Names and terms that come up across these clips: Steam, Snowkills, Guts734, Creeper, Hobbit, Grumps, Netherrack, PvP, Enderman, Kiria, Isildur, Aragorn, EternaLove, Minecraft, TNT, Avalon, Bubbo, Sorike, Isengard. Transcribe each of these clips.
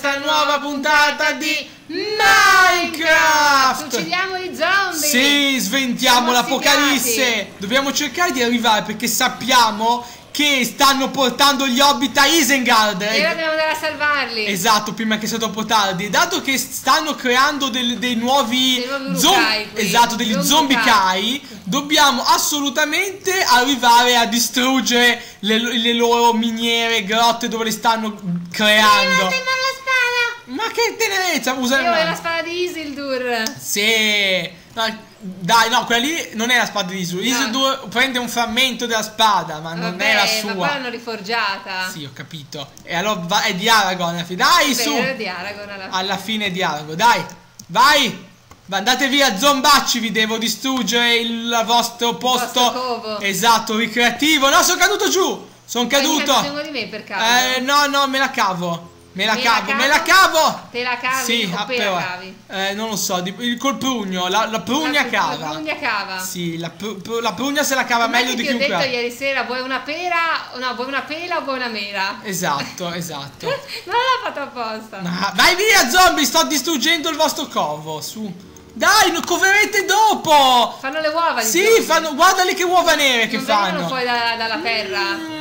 questa nuova puntata di Minecraft! Uccidiamo i zombie! Sì, sventiamo l'apocalisse! Dobbiamo cercare di arrivare perché sappiamo che stanno portando gli hobbit a Isengard. E ora dobbiamo andare a salvarli. Esatto, prima che sia troppo tardi. Dato che stanno creando dei nuovi zombie, esatto, degli zombicai, dobbiamo assolutamente arrivare a distruggere le loro miniere, grotte dove le stanno creando. Ma che tenerezza, usa la spada di Isildur. Sì. Dai, no, quella lì non è la spada di Isildur. No. Isildur prende un frammento della spada, ma non è la sua. Ma poi l'hanno riforgiata. Sì, ho capito. E allora è di Aragorn alla fine. Dai, vabbè, su. Era di Aragorn alla fine è di Aragorn. Dai, vai. Andate via, zombacci, vi devo distruggere il vostro posto. Covo. Esatto, ricreativo. No, sono caduto giù. Sono caduto. Caduto di me per caso. No, me la cavo. Me la cavo! Te la cavi? Sì, o te la cavi? Non lo so, col prugno, la prugna cava. La prugna cava? Sì, la prugna se la cava meglio di chiunque. Ti ho detto ieri sera, vuoi una pera? No, vuoi una pela o vuoi una mela? Esatto, esatto. Non l'ho fatto apposta. No, vai via zombie, sto distruggendo il vostro covo, su. Dai, lo coverete dopo! Fanno le uova, sì, guardali che uova nere che fanno. Non vengono poi dalla terra.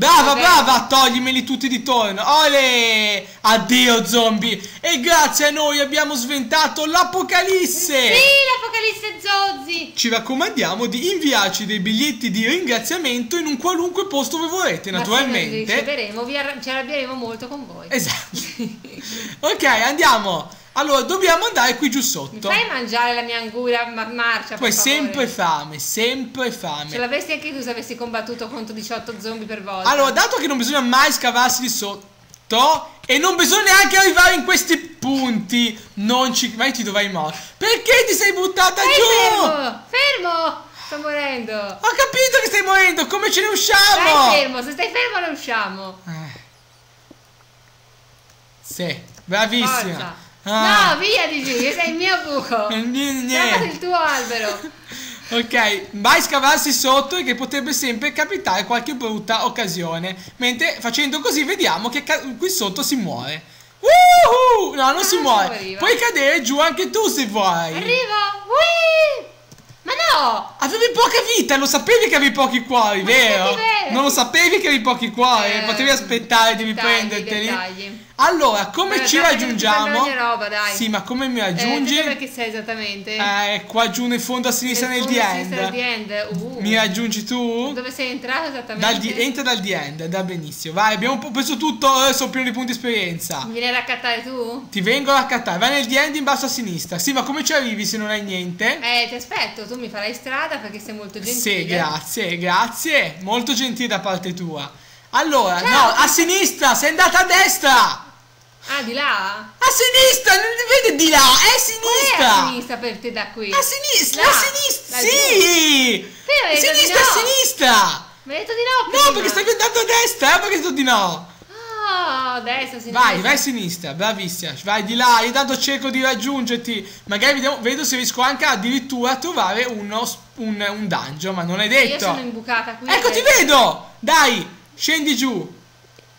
Brava, vabbè, brava, toglimeli tutti di torno. Ole! Addio zombie. E grazie a noi abbiamo sventato l'apocalisse. Sì, l'apocalisse zozzi. Ci raccomandiamo di inviarci dei biglietti di ringraziamento in un qualunque posto voi volete, naturalmente. Sì, noi ci arrabbieremo molto con voi. Esatto. Ok, andiamo. Allora, dobbiamo andare qui giù sotto. Mi fai mangiare la mia angura, marcia. Poi sempre fame, sempre fame. Ce l'avresti anche tu se avessi combattuto contro 18 zombie per volta. Allora, dato che non bisogna mai scavarsi di sotto e non bisogna neanche arrivare in questi punti, non ci... mai ti dovrai morire. Perché ti sei buttata giù? Fermo, fermo. Sto morendo. Ho capito che stai morendo, come ce ne usciamo? Stai fermo, se stai fermo ne usciamo. Sì, bravissima. Forza. Ah. No, via Gigi, sei il mio buco. Niente, il tuo albero. Ok, vai scavarsi sotto e che potrebbe sempre capitare qualche brutta occasione. Mentre facendo così vediamo che qui sotto si muore. No, non si muore. Puoi cadere giù anche tu se vuoi. Arrivo. Ma no! Avevi poca vita, lo sapevi che avevi pochi cuori, vero? Non lo sapevi che avevi pochi cuori, potevi aspettare di riprenderteli. Allora, come ci raggiungiamo? Roba, dai. Sì, ma come mi raggiungi? Perché sei esattamente? Qua giù nel fondo a sinistra nel D-End. Mi raggiungi tu? Dove sei entrato esattamente? Entra dal D-End, da benissimo. Vai, abbiamo preso tutto, sono pieno di punti esperienza. Mi vieni a raccattare tu? Ti vengo a raccattare, vai nel D-End in basso a sinistra. Sì, ma come ci arrivi se non hai niente? Ti aspetto, tu mi farai strada perché sei molto gentile. Sì, grazie, grazie. Molto gentile da parte tua. Allora, ciao. No, a sinistra, sei andata a destra. Ah, di là? A sinistra, non vede di là, è a sinistra. Qual è a sinistra per te da qui? A sinistra, là. A sinistra, sì. A sinistra, no. A sinistra. Mi hai detto di no prima. No, perché stavi andando a destra, perché hai detto di no. Oh, destra, sinistra. Vai a sinistra, bravissima. Vai di là, io tanto cerco di raggiungerti. Magari vedo se riesco anche addirittura a trovare un dungeon, ma non è detto. Io sono imbucata qui. Ecco, ti vedo. Dai, scendi giù.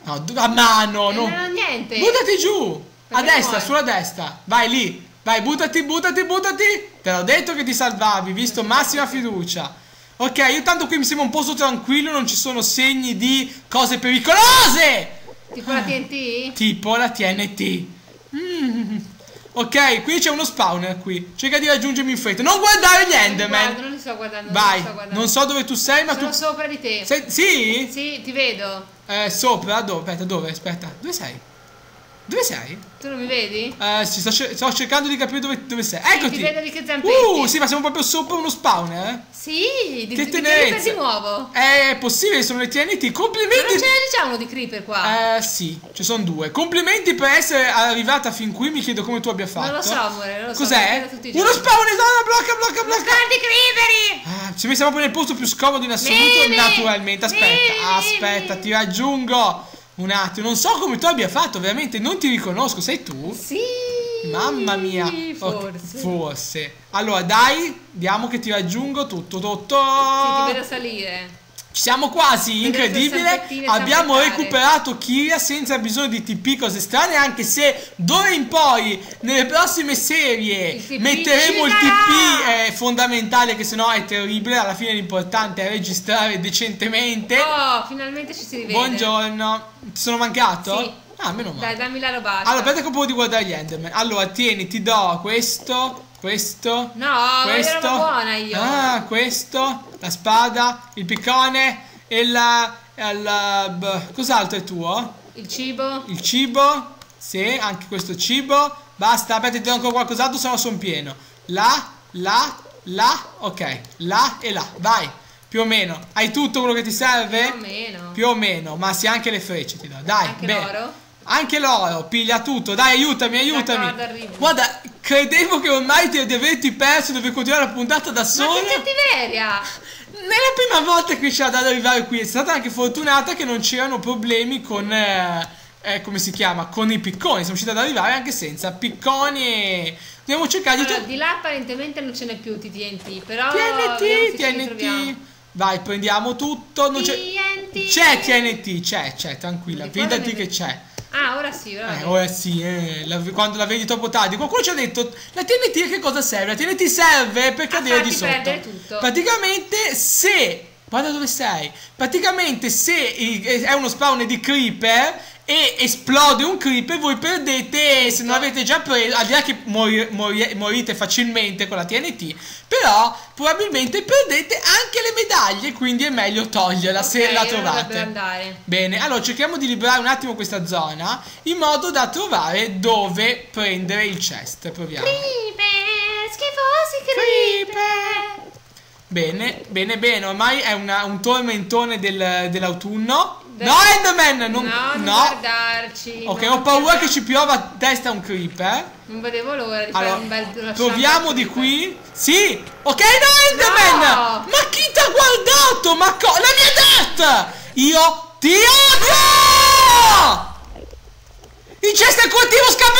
No, a mano, no. Non ho niente. Buttati giù. A destra, sulla destra. Vai lì. Vai, buttati. Te l'ho detto che ti salvavi, visto massima fiducia. Ok, io tanto qui mi sembra un posto tranquillo, non ci sono segni di cose pericolose. Tipo la TNT? Tipo la TNT. Ok, qui c'è uno spawner qui. Cerca di raggiungermi in fretta. Non guardare gli Enderman. Non li sto guardando. Vai, non so dove tu sei, ma sono sopra di te. Sì? Sì, ti vedo. Sopra? Dove? Aspetta, dove? Aspetta. Dove sei? Dove sei? Tu non mi vedi? Sto cercando di capire dove sei. Eccoti. Ti vedo lì che zampetti. Sì, ma siamo proprio sopra uno spawner, eh? Sì, che tenerezza. Di nuovo. È possibile, sono le TNT. Complimenti. Ma non ce n'è già uno di Creeper qua? Sì, ci sono due. Complimenti per essere arrivata fin qui. Mi chiedo come tu abbia fatto. Non lo so, amore, non lo so. Cos'è? Uno spawner, no, blocca. Guardi i Creeperi. Ci mettiamo proprio nel posto più scomodo in assoluto, naturalmente. Aspetta, ti raggiungo. Un attimo, non so come tu abbia fatto, veramente non ti riconosco, sei tu? Sì. Mamma mia. Forse. Allora, dai, vediamo che ti raggiungo tutto. Sì, ti vedo salire. Ci siamo quasi, incredibile. Abbiamo recuperato Kiria senza bisogno di TP cose strane, anche se d'ora in poi nelle prossime serie metteremo il TP, è fondamentale, che sennò è terribile. Alla fine l'importante è registrare decentemente. Oh, finalmente ci si rivede. Buongiorno. Ti sono mancato? Sì. Ah, meno male. Dai, dammi la roba. Allora, aspetta che ho paura di guardare gli Enderman. Allora, tieni, ti do questo. Questo, no, questo, la buona io. Ah, questo, la spada, il piccone e la, cos'altro è tuo? Il cibo. Il cibo, sì, anche questo cibo. Basta, aspetta, ti do ancora qualcos'altro, se no sono pieno. La, ok, la e la, vai. Più o meno, hai tutto quello che ti serve? Più o meno. Più o meno, ma sì, anche le frecce ti do, dai. Anche l'oro? Anche l'oro, piglia tutto, dai, aiutami, aiutami. Guarda, credevo che ormai ti avresti perso, dovevi continuare la puntata da solo. Ma che cattiveria! Non è la prima volta che c'è ad arrivare qui, è stata anche fortunata che non c'erano problemi con, come si chiama, con i picconi. Siamo riusciti ad arrivare anche senza picconi e... Dobbiamo cercare di... Allora, di là apparentemente non ce n'è più TNT, però... TNT! Vai, prendiamo tutto, non c'è... C'è TNT, c'è, tranquilla, fidati che c'è. Ah, ora sì, quando la vedi troppo tardi. Qualcuno ci ha detto, la TNT a che cosa serve? La TNT serve per cadere di sotto tutto. Praticamente se... Guarda dove sei. Praticamente se è uno spawn di creeper e esplode un creeper, voi perdete, se non l'avete già preso, al di là che morite facilmente con la TNT, però probabilmente perdete anche le medaglie, quindi è meglio toglierla, se la trovate. Bene, allora cerchiamo di liberare un attimo questa zona in modo da trovare dove prendere il chest. Proviamo. Creeper, schifosi creeper. Bene, bene, bene, ormai è un tormentone dell'autunno. No, Enderman! Non guardarci. Ok, ho paura che ci piova a testa un creeper. Non vedevo l'ora di fare un bel... Proviamo di qui. Sì! Ok, no, Enderman! No. Ma chi ti ha guardato? Ma la mia DAT! Io ti odio! Il cesto è coltivo, scappa,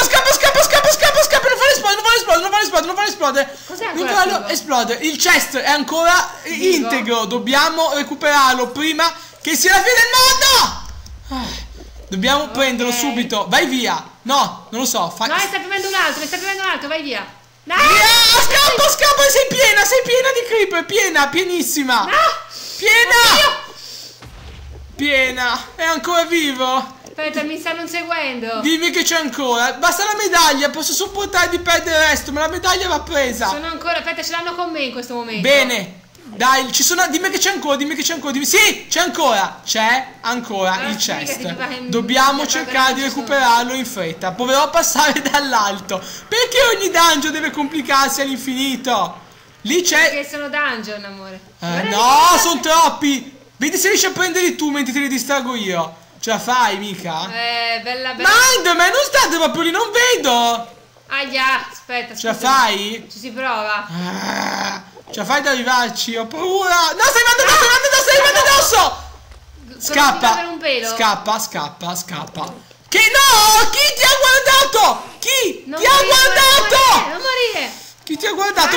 non fa esplodere. Cos'è? Non farlo esplodere. Il chest è ancora integro. Dobbiamo recuperarlo prima che sia la fine del mondo. Dobbiamo prenderlo subito. Vai via. No, non lo so. No, mi sta prendendo un altro. Vai via. No, scappa. Sei piena di creeper. Pienissima. No. Piena. È ancora vivo. Aspetta, mi stanno seguendo. Dimmi che c'è ancora. Basta la medaglia, posso sopportare di perdere il resto, ma la medaglia va presa. Sono ancora, aspetta, ce l'hanno con me in questo momento. Bene, dai, ci sono. Dimmi che c'è ancora, dimmi. Sì, c'è ancora il chest. Dobbiamo cercare di recuperarlo in fretta. Proverò a passare dall'alto. Perché ogni dungeon deve complicarsi all'infinito? Lì c'è... Perché sono dungeon, amore. No, sono troppi. Vedi se riesci a prenderli tu mentre te li distrago io. Ce la fai, mica? Bella. Ma non state proprio lì, non vedo! Ahia, aspetta. Ce la fai? Ci si prova. Ce la fai ad arrivarci, ho paura. No, stai andando addosso! Scappa. Che no! Chi ti ha guardato? Chi ti ha guardato? Non morire! Chi ti ha guardato?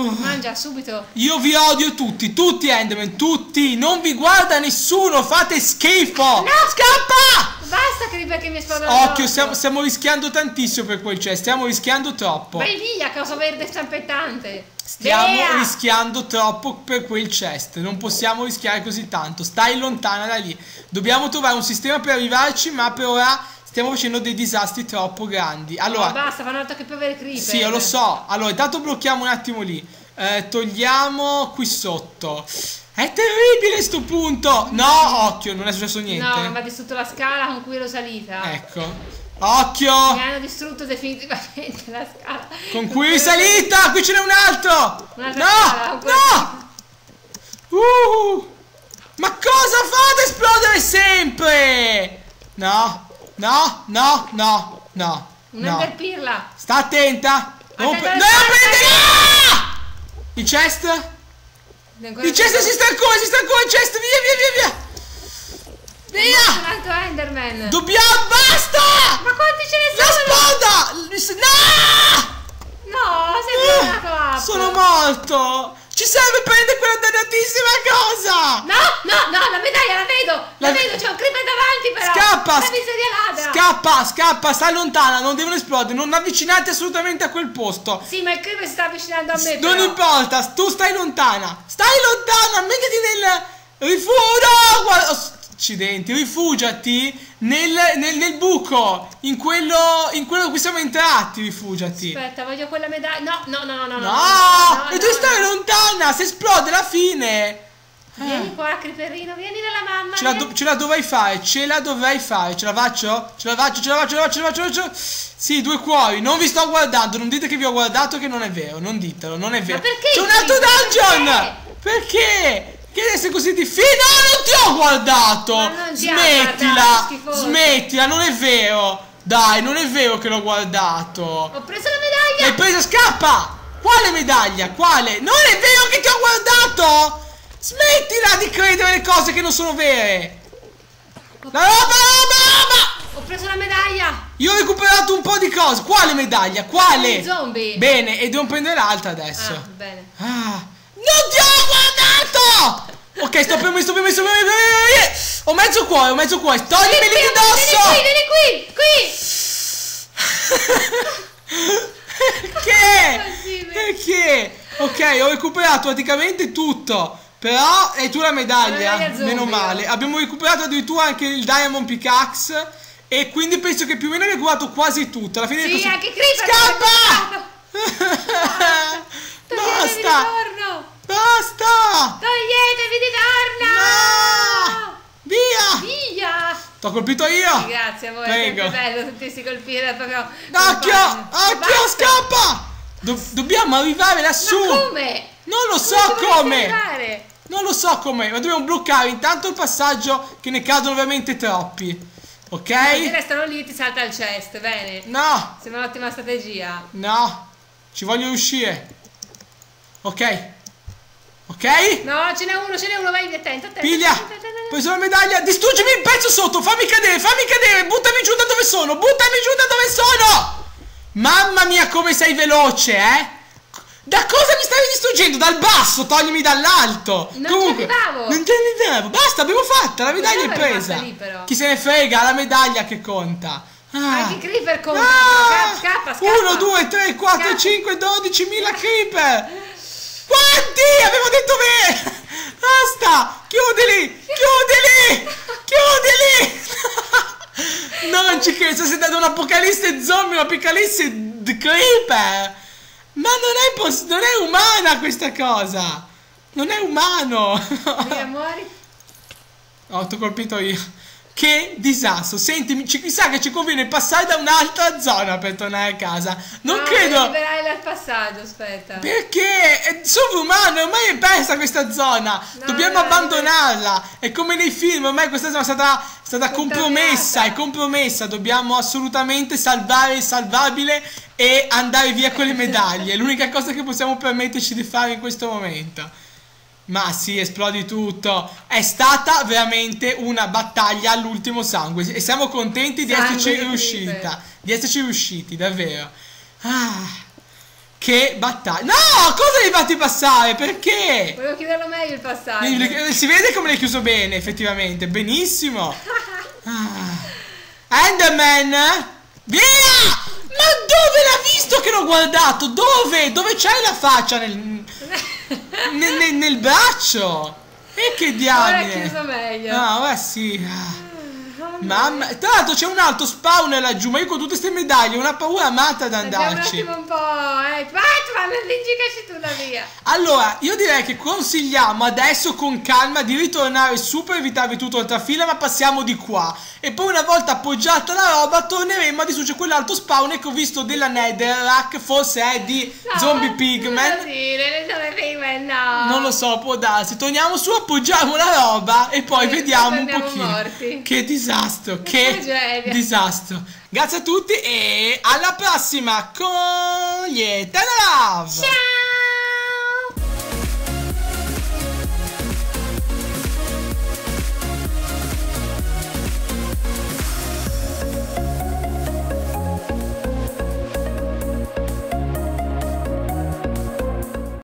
Mangia, subito. Io vi odio tutti Enderman, tutti. Non vi guarda nessuno, fate schifo. No, scappa! Basta che mi esplodono. Occhio, stiamo rischiando tantissimo per quel chest, stiamo rischiando troppo. Vai via, causa verde stampettante. Stiamo rischiando troppo per quel chest, non possiamo rischiare così tanto. Stai lontana da lì. Dobbiamo trovare un sistema per arrivarci, ma per ora... Stiamo facendo dei disastri troppo grandi. Allora, basta, fanno altro che piovere creeper. Sì, io lo so. Allora, intanto blocchiamo un attimo lì. Togliamo qui sotto. È terribile sto punto. No, occhio, non è successo niente. No, mi ha distrutto la scala con cui ero salita. Ecco. Occhio. Mi hanno distrutto definitivamente la scala con cui ero salita. Qui ce n'è un altro. No. Ma cosa fate esplodere sempre? No. Un'enderpirla. Sta attenta. Non prendere. Il chest? Il chest si sta ancora. Il chest, via. Un altro Enderman. Dobbiamo, basta. Ma quanti ce ne sono? La spada. No, sei tornato. Sono morto. Ci serve per prendere quella dannatissima cosa! No, la medaglia la vedo, c'è un creeper davanti però! Scappa! La miseria ladra! Scappa, sta lontana, non devono esplodere, non avvicinate assolutamente a quel posto! Sì, ma il creeper si sta avvicinando a me! Non importa, tu stai lontana! Stai lontana, mettiti nel rifugio! Guarda... Accidenti, rifugiati nel buco, in quello in cui siamo entrati, rifugiati. Aspetta, voglio quella medaglia. No, e tu stai lontana, se esplode la fine. Vieni qua, creeperino, vieni dalla mamma. Ce la dovrai fare, ce la faccio. Sì, 2 cuori, non vi sto guardando, non dite che vi ho guardato, che non è vero, non ditelo, non è vero. Ma perché? C'è un altro dungeon! Perché? Che adesso è così difficile? No, non ti ho guardato! Smettila, non è vero! Dai, non è vero che l'ho guardato! Ho preso la medaglia! L'hai presa, scappa! Quale medaglia? Quale? Non è vero che ti ho guardato! Smettila di credere alle cose che non sono vere! La roba! Ho preso la medaglia! Io ho recuperato un po' di cose! Quale medaglia? Quale? Zombie! Bene, e devo prendere l'altra adesso! Ah, bene! Ah! Non ti ho guardato! Ok, sto per me. Ho mezzo cuore. Toglimi di dosso! Vieni qui! Perché? Ok, ho recuperato praticamente tutto. Però è tu la medaglia. Meno male. Abbiamo recuperato addirittura anche il Diamond Pickaxe. E quindi penso che più o meno abbiamo recuperato quasi tutto. Alla fine sì, anche Creeper! Scappa! Basta! Toglietevi di torno! No! Via! T'ho colpito io! Sì, grazie a voi, è bello sentirsi colpire proprio. Occhio, scappa! Dobbiamo arrivare lassù! Ma come? Non lo so come! Ma dobbiamo bloccare intanto il passaggio, che ne cadono veramente troppi. Ok? Se restano lì ti salta il chest, bene? No! Sembra un'ottima strategia. No! Ci voglio riuscire. Ok? No, ce n'è uno, vai via, attento. Piglia! Ho preso la medaglia, distruggimi il pezzo sotto, fammi cadere, buttami giù da dove sono! Mamma mia, come sei veloce, eh! Da cosa mi stavi distruggendo? Dal basso, toglimi dall'alto! Non ci arrivavo! Basta, abbiamo fatta, la medaglia è presa! Lì, però. Chi se ne frega, la medaglia che conta! Anche creeper conta! Scappa! 1, 2, 3, 4, 5, 12.000 creeper! Quanti? Avevo detto me! Basta! Chiudili! Non ci credo, sei dato un'apocalisse zombie, un'apocalisse creeper! Ma non è umana questa cosa! Non è umano! Mi amori? Oh, t'ho colpito io. Che disastro. Senti, mi sa che ci conviene passare da un'altra zona per tornare a casa. Non credo. Non liberare il passaggio, aspetta. Perché è sovrumano, ormai è persa questa zona. Dobbiamo abbandonarla. È come nei film, ormai questa zona è stata compromessa. Dobbiamo assolutamente salvare il salvabile e andare via con le medaglie. È l'unica cosa che possiamo permetterci di fare in questo momento. Ma sì, esplodi tutto. È stata veramente una battaglia all'ultimo sangue. E siamo contenti di esserci riusciti, davvero. Che battaglia. No, cosa hai fatti passare? Perché? Volevo chiuderlo meglio il passaggio. Si vede come l'hai chiuso bene, effettivamente. Benissimo. Enderman, via! Ma dove l'ha visto che l'ho guardato? Dove? Dove c'hai la faccia nel braccio? E che diavolo! Ora è chiuso meglio. No, ora sì. Mamma. Tra l'altro c'è un altro spawner laggiù, ma io con tutte queste medaglie ho una paura matta ad andarci. Andiamo un attimo tu da via. Allora, io direi che consigliamo adesso con calma di ritornare su per evitarvi tutta l'altra fila, ma passiamo di qua. E poi una volta appoggiata la roba torneremo a distruggere quell'altro spawner che ho visto della Netherrack, forse è di Zombie Pigman. No. Non lo so, può darsi. Torniamo su, appoggiamo la roba e poi vediamo un pochino. Morti. Che disastro. Grazie a tutti e alla prossima con gli EternaLove. Ciao.